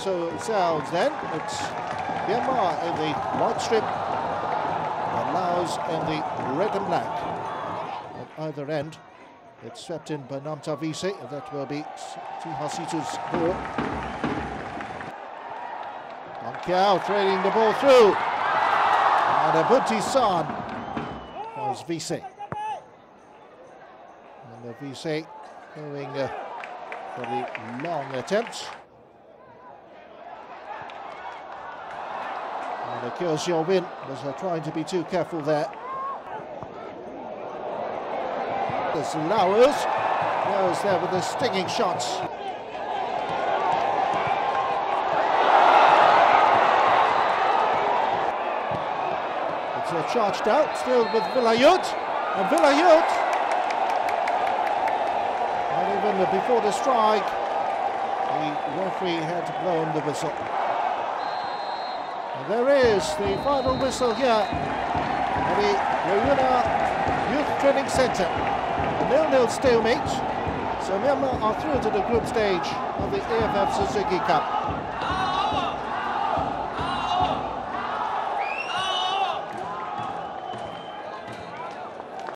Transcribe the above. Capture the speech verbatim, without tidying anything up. ourselves then. It's Myanmar in the white strip and Laos in the red and black. At either end, it's swept in by Namta Vise, and that will be Tihasitu's ball. Ankiao trading the ball through. And Abunti San was Vise. And Vise going uh, for the long attempt. And Ankiao win was uh, trying to be too careful there. There's Laos. Laos there with the stinging shots. Charged out, still with Vilayuth, and Vilayuth, and even before the strike, the referee had blown the whistle. And there is the final whistle here at the Ryuna Youth Training Centre. A nil nil stalemate, so Myanmar are through to the group stage of the A F F Suzuki Cup.